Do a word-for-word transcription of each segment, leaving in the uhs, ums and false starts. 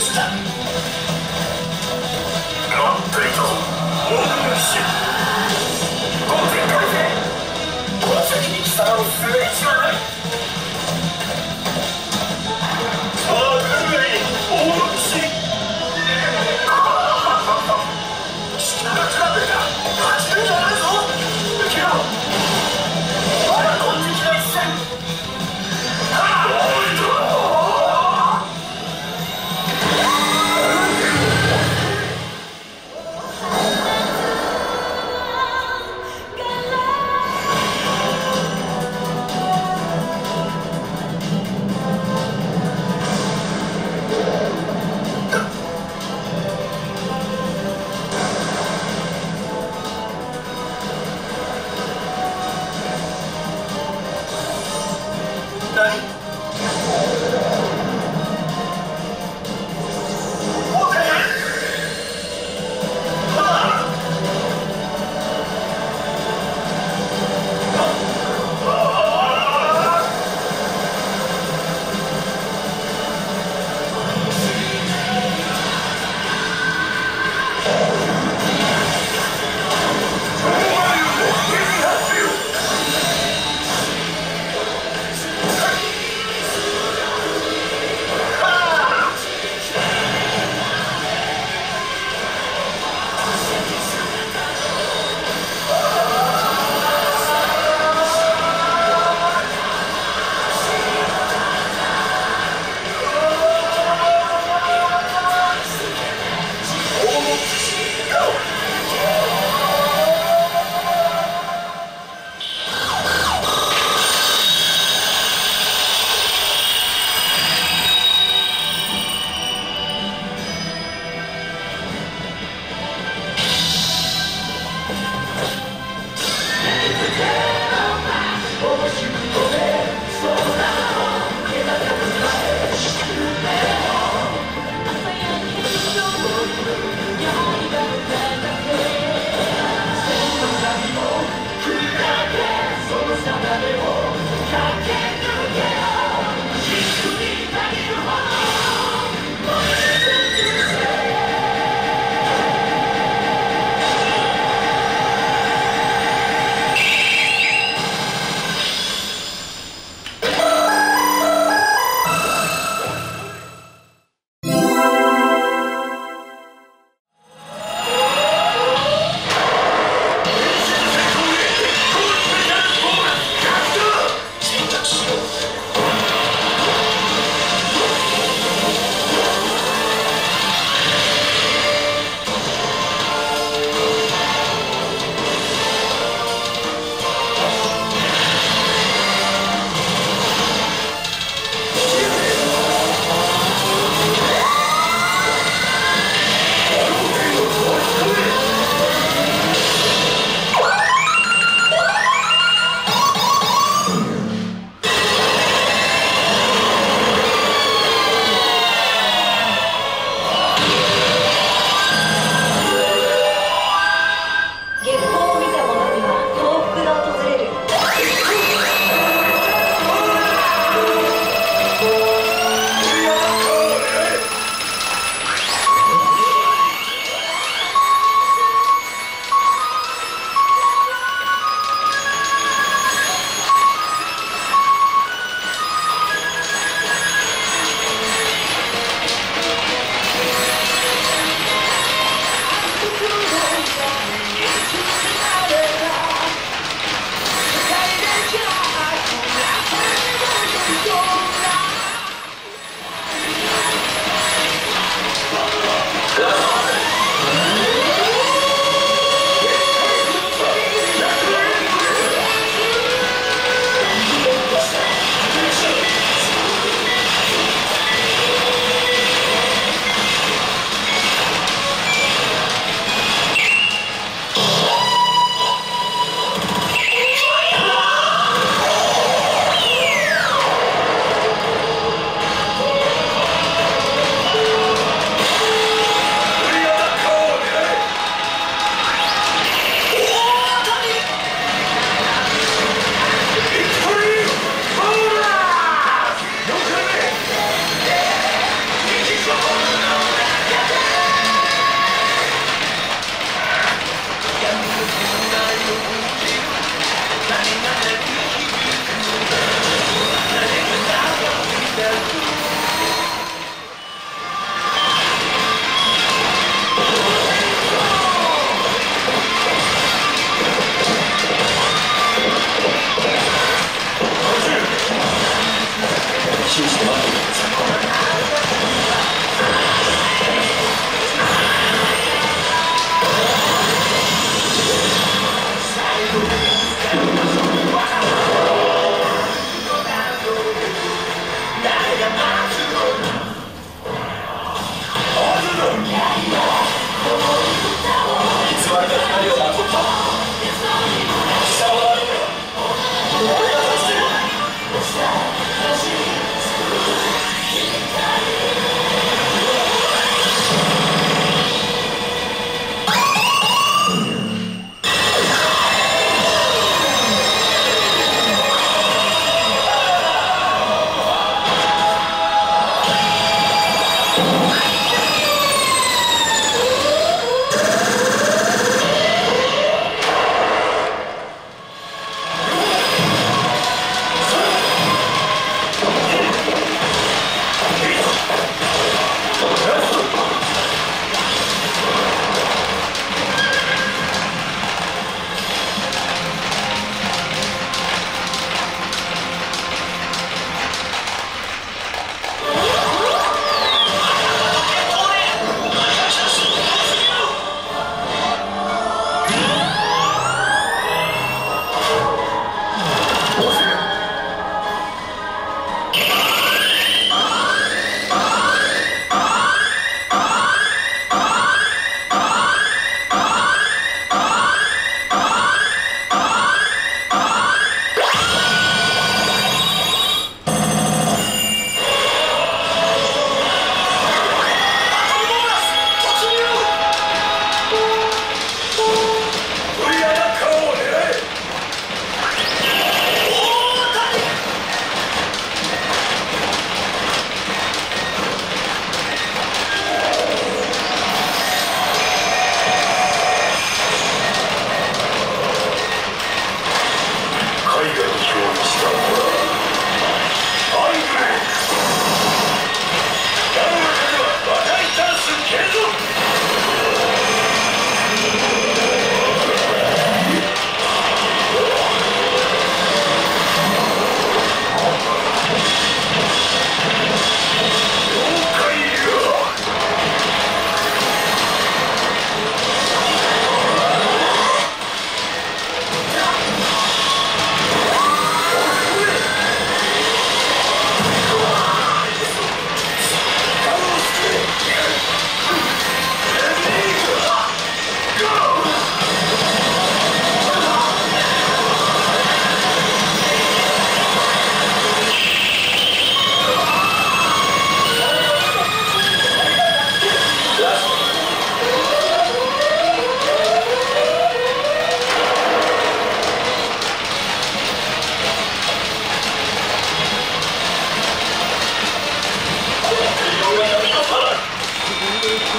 した。なんといたぞ王の騎士、ご全開でこの先に貴様をする意志はない。さあ軍部に王の騎士、地球が比べた勝ち目じゃないぞ。受けろ、我が根敵の一戦。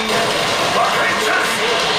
爆炎チャンス。